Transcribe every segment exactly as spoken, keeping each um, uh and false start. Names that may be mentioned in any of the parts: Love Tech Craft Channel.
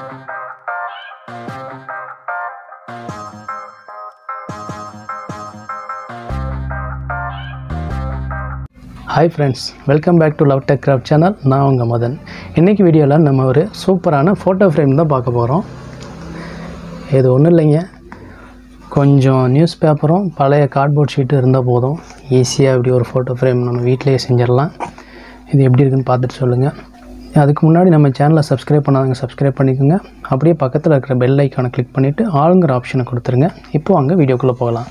Hi friends, welcome back to Love Tech Craft Channel. நான் உங்கள் மதன். இன்றைக்கி வீடியோவில் நம்ம ஒரு சூப்பரான ஃபோட்டோ ஃப்ரேம் தான் பார்க்க போகிறோம். இது ஒன்றும் இல்லைங்க, கொஞ்சம் நியூஸ் பேப்பரும் பழைய கார்ட்போர்ட் ஷீட்டு இருந்தால் போதும், ஈஸியாக இப்படி ஒரு ஃபோட்டோ ஃப்ரேம் நம்ம வீட்டிலேயே செஞ்சிடலாம். இது எப்படி இருக்குன்னு பார்த்துட்டு சொல்லுங்கள். அதுக்கு முன்னாடி நம்ம சேனலை சப்ஸ்கிரைப் பண்ணாதவங்க சப்ஸ்கிரைப் பண்ணிக்கோங்க. அப்படியே பக்கத்தில் இருக்கிற பெல் ஐக்கானை கிளிக் பண்ணிவிட்டு ஆளுங்கிற ஆப்ஷனை கொடுத்துருங்க. இப்போது அங்கே வீடியோக்குள்ளே போகலாம்.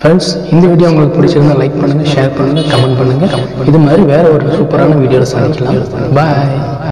Friends, in the video, like, share, comment, comment. This is a very, very super video. Bye.